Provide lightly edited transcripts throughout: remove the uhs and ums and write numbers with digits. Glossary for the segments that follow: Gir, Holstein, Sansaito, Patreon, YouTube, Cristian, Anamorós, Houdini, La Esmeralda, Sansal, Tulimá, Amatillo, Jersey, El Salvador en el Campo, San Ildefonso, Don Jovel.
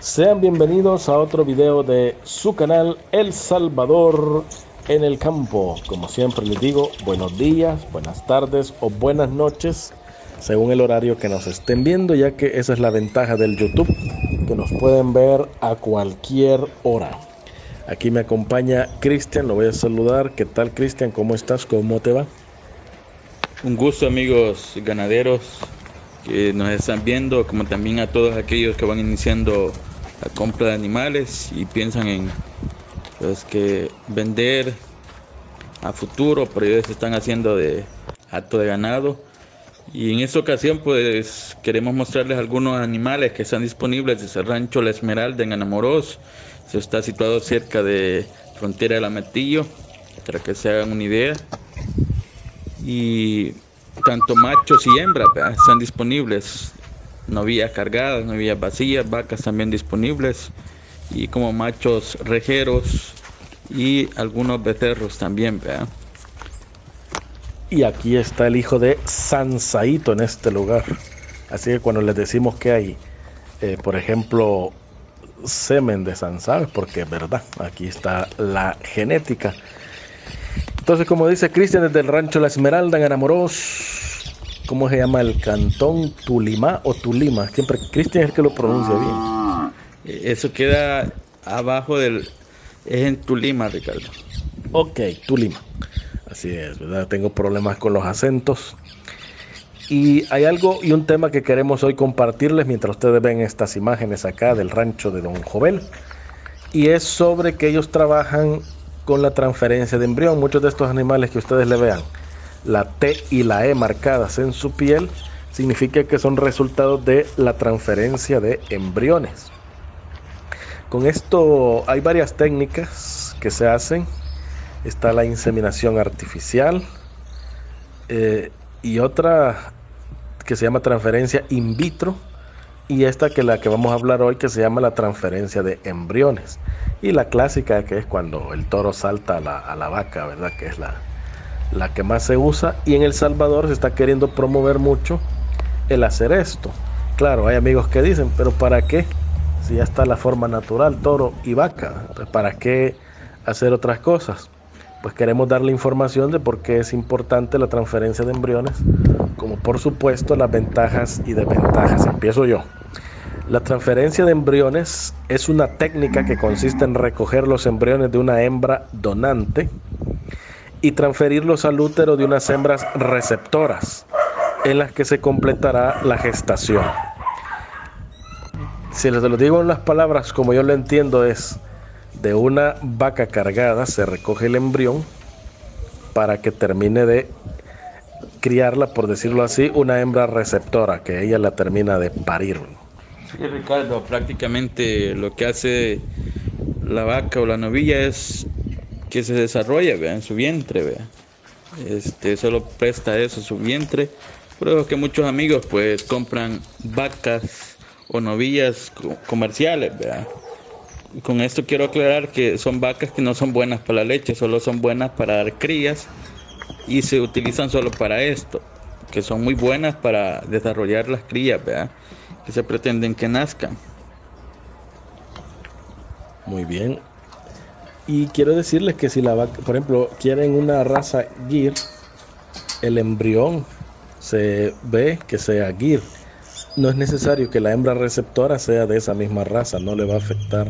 Sean bienvenidos a otro video de su canal El Salvador en el Campo. Como siempre les digo, buenos días, buenas tardes o buenas noches, según el horario que nos estén viendo, ya que esa es la ventaja del YouTube, que nos pueden ver a cualquier hora. Aquí me acompaña Cristian, lo voy a saludar. ¿Qué tal, Cristian? ¿Cómo estás? ¿Cómo te va? Un gusto, amigos ganaderos que nos están viendo, como también a todos aquellos que van iniciando la compra de animales y piensan en los que vender a futuro, pero ellos se están haciendo de acto de ganado. Y en esta ocasión pues queremos mostrarles algunos animales que están disponibles desde el rancho La Esmeralda en Anamorós. Se está situado cerca de frontera del Amatillo, para que se hagan una idea. Y tanto machos y hembras están disponibles, novillas cargadas, novillas vacías, vacas también disponibles, y como machos rejeros y algunos becerros también, ¿verdad? Y aquí está el hijo de Sansaito en este lugar, así que cuando les decimos que hay, por ejemplo, semen de Sansal, porque es verdad, aquí está la genética. Entonces, como dice Cristian, desde el rancho La Esmeralda en Anamorós, ¿cómo se llama el cantón? Tulimá o Tulima, siempre Cristian es el que lo pronuncia bien. Eso queda abajo del... es en Tulimá, Ricardo. Ok, Tulimá. Así es, ¿verdad? Tengo problemas con los acentos. Y hay algo y un tema que queremos hoy compartirles mientras ustedes ven estas imágenes acá del rancho de Don Jovel. Y es sobre que ellos trabajan con la transferencia de embrión. Muchos de estos animales que ustedes le vean la T y la E marcadas en su piel, significa que son resultados de la transferencia de embriones. Con esto hay varias técnicas que se hacen. Está la inseminación artificial y otra que se llama transferencia in vitro, y esta que la que vamos a hablar hoy, que se llama la transferencia de embriones, y la clásica que es cuando el toro salta a la vaca, ¿verdad? Que es la que más se usa, y en El Salvador se está queriendo promover mucho el hacer esto. Claro, hay amigos que dicen, pero ¿para qué? Si ya está la forma natural, toro y vaca, ¿para qué hacer otras cosas? Pues queremos darle información de por qué es importante la transferencia de embriones, como por supuesto las ventajas y desventajas. Empiezo yo. La transferencia de embriones es una técnica que consiste en recoger los embriones de una hembra donante y transferirlos al útero de unas hembras receptoras, en las que se completará la gestación. Si les lo digo en las palabras como yo lo entiendo, es: de una vaca cargada se recoge el embrión para que termine de criarla, por decirlo así, una hembra receptora, que ella la termina de parir. Sí, Ricardo, prácticamente lo que hace la vaca o la novilla es que se desarrolla, ¿vea?, en su vientre, ¿vea? Solo presta eso, su vientre. Por eso es que muchos amigos pues compran vacas o novillas comerciales, ¿vea? Con esto quiero aclarar que son vacas que no son buenas para la leche, solo son buenas para dar crías y se utilizan solo para esto, que son muy buenas para desarrollar las crías, ¿verdad?, que se pretenden que nazcan. Muy bien. Y quiero decirles que si la vaca, por ejemplo, quieren una raza Gir, el embrión se ve que sea Gir. No es necesario que la hembra receptora sea de esa misma raza, no le va a afectar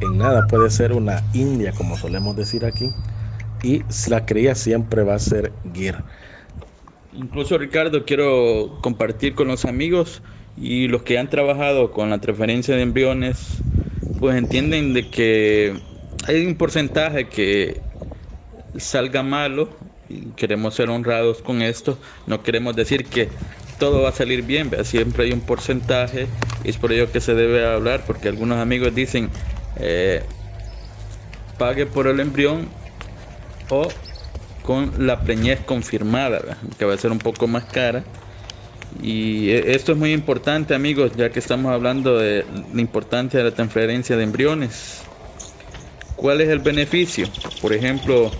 en nada. Puede ser una india, como solemos decir aquí, y la cría siempre va a ser Gir. Incluso, Ricardo, quiero compartir con los amigos y los que han trabajado con la transferencia de embriones, pues entienden de que hay un porcentaje que salga malo, y queremos ser honrados con esto. No queremos decir que todo va a salir bien, ¿verdad? Siempre hay un porcentaje, y es por ello que se debe hablar, porque algunos amigos dicen pague por el embrión o con la preñez confirmada, ¿verdad?, que va a ser un poco más cara. Y esto es muy importante, amigos, ya que estamos hablando de la importancia de la transferencia de embriones. ¿Cuál es el beneficio? Por ejemplo,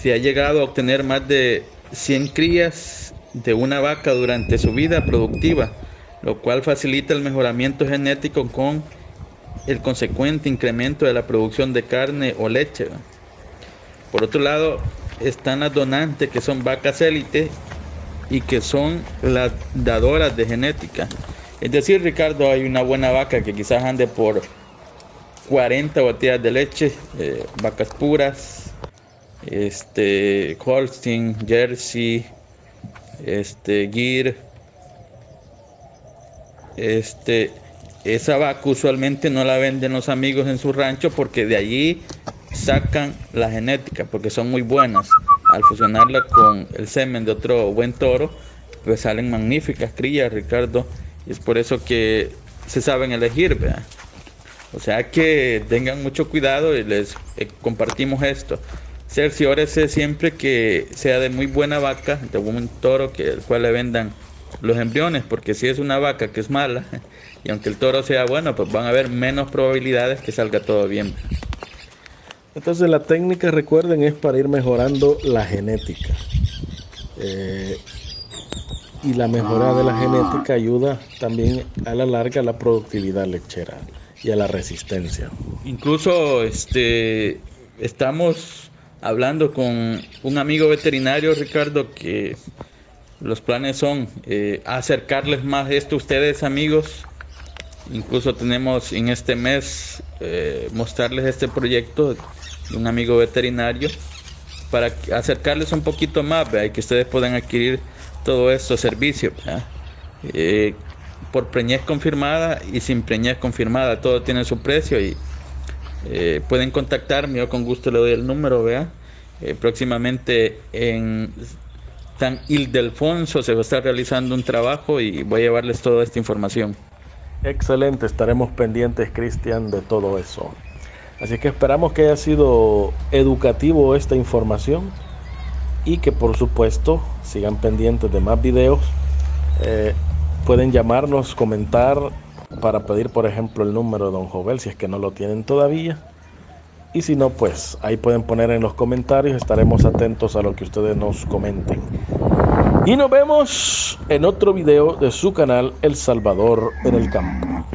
si ha llegado a obtener más de 100 crías de una vaca durante su vida productiva, lo cual facilita el mejoramiento genético con el consecuente incremento de la producción de carne o leche. Por otro lado, están las donantes, que son vacas élite y que son las dadoras de genética. Es decir, Ricardo, hay una buena vaca que quizás ande por 40 botellas de leche, vacas puras, Holstein, Jersey, Gir. Esa vaca usualmente no la venden los amigos en su rancho, porque de allí sacan la genética, porque son muy buenas. Al fusionarla con el semen de otro buen toro, pues salen magníficas crías, Ricardo. Y es por eso que se saben elegir, ¿verdad? O sea que tengan mucho cuidado y les compartimos esto. Cerciórese siempre que sea de muy buena vaca, de un toro que el cual le vendan los embriones, porque si es una vaca que es mala, y aunque el toro sea bueno, pues van a haber menos probabilidades que salga todo bien. Entonces la técnica, recuerden, es para ir mejorando la genética. Y la mejora de la genética ayuda también a la larga a la productividad lechera y a la resistencia. Incluso estamos hablando con un amigo veterinario, Ricardo, que los planes son acercarles más esto a ustedes, amigos. Incluso tenemos en este mes mostrarles este proyecto de un amigo veterinario para acercarles un poquito más, ¿verdad? Y que ustedes puedan adquirir todo esto servicio, por preñez confirmada y sin preñez confirmada, todo tiene su precio. Y pueden contactarme, yo con gusto le doy el número, ¿verdad? Próximamente en San Ildefonso se va a estar realizando un trabajo y voy a llevarles toda esta información. Excelente, estaremos pendientes, Cristian, de todo eso. Así que esperamos que haya sido educativo esta información y que, por supuesto, sigan pendientes de más videos. Pueden llamarnos, comentar para pedir, por ejemplo, el número de Don Jovel si es que no lo tienen todavía. Y si no, pues ahí pueden poner en los comentarios. Estaremos atentos a lo que ustedes nos comenten. Y nos vemos en otro video de su canal El Salvador en el Campo.